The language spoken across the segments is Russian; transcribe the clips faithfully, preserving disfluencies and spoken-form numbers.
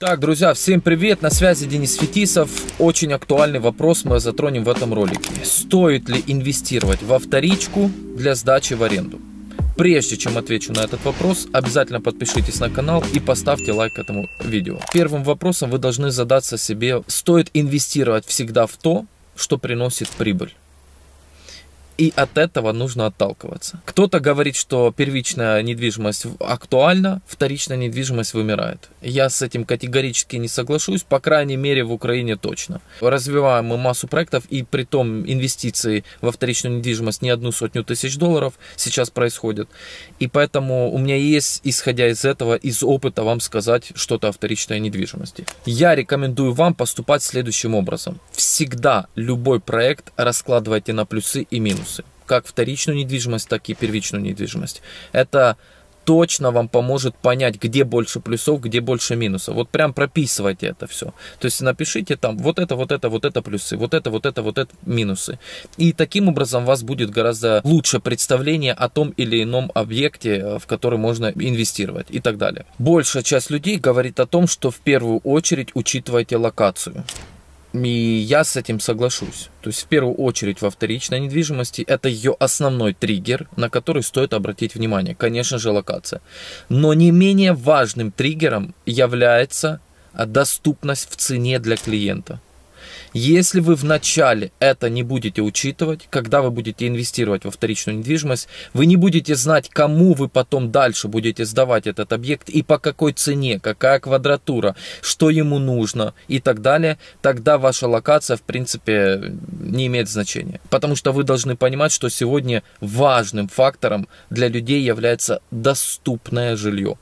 Так, друзья, всем привет, на связи Денис Фетисов. Очень актуальный вопрос мы затронем в этом ролике. Стоит ли инвестировать во вторичку для сдачи в аренду? Прежде чем отвечу на этот вопрос, обязательно подпишитесь на канал и поставьте лайк этому видео. Первым вопросом вы должны задаться себе, стоит инвестировать всегда в то, что приносит прибыль. И от этого нужно отталкиваться. Кто-то говорит, что первичная недвижимость актуальна, вторичная недвижимость вымирает. Я с этим категорически не соглашусь, по крайней мере в Украине точно. Развиваем мы массу проектов, и при том инвестиции во вторичную недвижимость не одну сотню тысяч долларов сейчас происходят. И поэтому у меня есть, исходя из этого, из опыта вам сказать что-то о вторичной недвижимости. Я рекомендую вам поступать следующим образом. Всегда любой проект раскладывайте на плюсы и минусы. Как вторичную недвижимость, так и первичную недвижимость. Это точно вам поможет понять, где больше плюсов, где больше минусов. Вот прям прописывайте это все. То есть напишите там вот это, вот это, вот это плюсы, вот это, вот это, вот это минусы. И таким образом у вас будет гораздо лучше представление о том или ином объекте, в который можно инвестировать и так далее. Большая часть людей говорит о том, что в первую очередь учитывайте локацию. И я с этим соглашусь. То есть в первую очередь во вторичной недвижимости это ее основной триггер, на который стоит обратить внимание. Конечно же, локация. Но не менее важным триггером является доступность в цене для клиента. Если вы вначале это не будете учитывать, когда вы будете инвестировать во вторичную недвижимость, вы не будете знать, кому вы потом дальше будете сдавать этот объект и по какой цене, какая квадратура, что ему нужно и так далее, тогда ваша локация в принципе не имеет значения. Потому что вы должны понимать, что сегодня важным фактором для людей является доступное жилье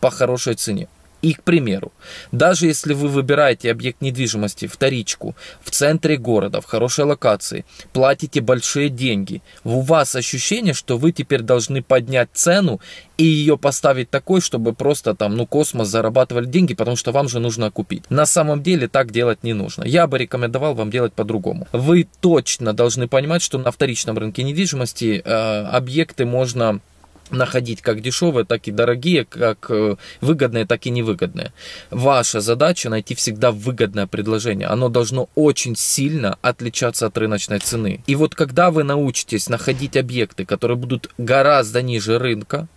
по хорошей цене. И, к примеру, даже если вы выбираете объект недвижимости, вторичку, в центре города, в хорошей локации, платите большие деньги, у вас ощущение, что вы теперь должны поднять цену и ее поставить такой, чтобы просто там, ну, космос зарабатывали деньги, потому что вам же нужно купить. На самом деле так делать не нужно. Я бы рекомендовал вам делать по-другому. Вы точно должны понимать, что на вторичном рынке недвижимости э, объекты можно находить как дешевые, так и дорогие, как выгодные, так и невыгодные. Ваша задача найти всегда выгодное предложение. Оно должно очень сильно отличаться от рыночной цены. И вот когда вы научитесь находить объекты, которые будут гораздо ниже рынка,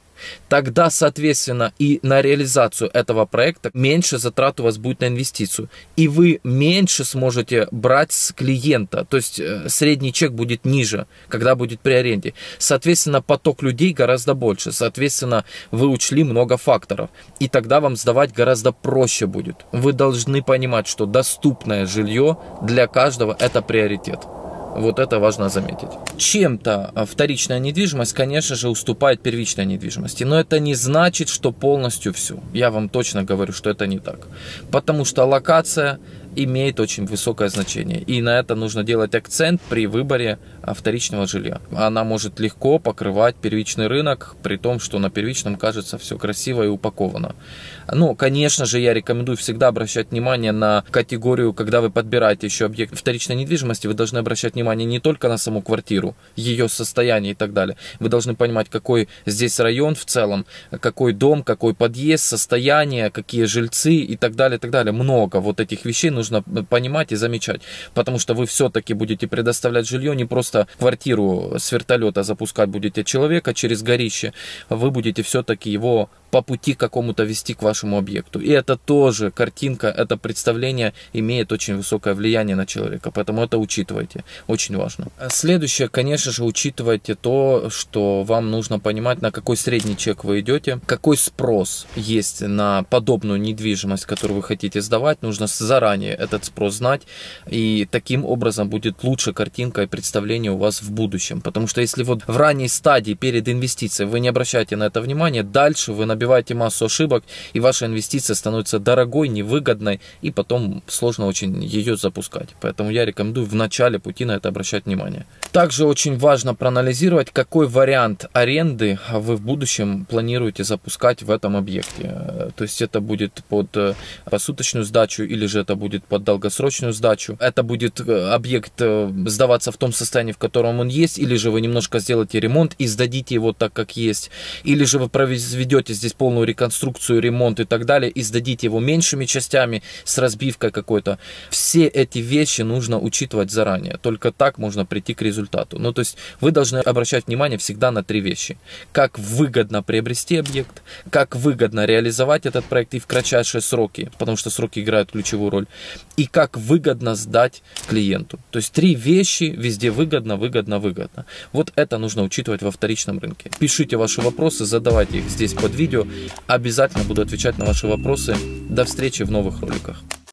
тогда, соответственно, и на реализацию этого проекта меньше затрат у вас будет на инвестицию. И вы меньше сможете брать с клиента, то есть средний чек будет ниже, когда будет при аренде. Соответственно, поток людей гораздо больше, соответственно, вы учли много факторов. И тогда вам сдавать гораздо проще будет. Вы должны понимать, что доступное жилье для каждого – это приоритет. Вот это важно заметить. Чем-то вторичная недвижимость, конечно же, уступает первичной недвижимости. Но это не значит, что полностью все. Я вам точно говорю, что это не так. Потому что локация имеет очень высокое значение. И на это нужно делать акцент при выборе вторичного жилья. Она может легко покрывать первичный рынок, при том, что на первичном кажется все красиво и упаковано. Ну, конечно же, я рекомендую всегда обращать внимание на категорию, когда вы подбираете еще объект вторичной недвижимости, вы должны обращать внимание не только на саму квартиру, ее состояние и так далее. Вы должны понимать, какой здесь район в целом, какой дом, какой подъезд, состояние, какие жильцы и так далее, и так далее. Много вот этих вещей нужно нужно понимать и замечать, потому что вы все-таки будете предоставлять жилье, не просто квартиру с вертолета запускать будете человека через горище, вы будете все-таки его по пути какому-то вести к вашему объекту. И это тоже картинка, это представление имеет очень высокое влияние на человека, поэтому это учитывайте, очень важно. Следующее, конечно же, учитывайте то, что вам нужно понимать, на какой средний чек вы идете, какой спрос есть на подобную недвижимость, которую вы хотите сдавать, нужно заранее этот спрос знать, и таким образом будет лучше картинка и представление у вас в будущем, потому что если вот в ранней стадии перед инвестицией вы не обращаете на это внимание, дальше вы набиваете массу ошибок, и ваша инвестиция становится дорогой, невыгодной, и потом сложно очень ее запускать. Поэтому я рекомендую в начале пути на это это обращать внимание. Также очень важно проанализировать, какой вариант аренды вы в будущем планируете запускать в этом объекте. То есть это будет под посуточную сдачу или же это будет под долгосрочную сдачу. Это будет объект сдаваться в том состоянии, в котором он есть, или же вы немножко сделаете ремонт и сдадите его так, как есть. Или же вы произведете здесь полную реконструкцию, ремонт и так далее, и сдадите его меньшими частями с разбивкой какой-то. Все эти вещи нужно учитывать заранее. Только так можно прийти к результату. Ну, то есть вы должны обращать внимание всегда на три вещи. Как выгодно приобрести объект, как выгодно реализовать этот проект и в кратчайшие сроки, потому что сроки играют ключевую роль, и как выгодно сдать клиенту. То есть три вещи везде выгодно, выгодно, выгодно. Вот это нужно учитывать во вторичном рынке. Пишите ваши вопросы, задавайте их здесь под видео. Обязательно буду отвечать на ваши вопросы. До встречи в новых роликах.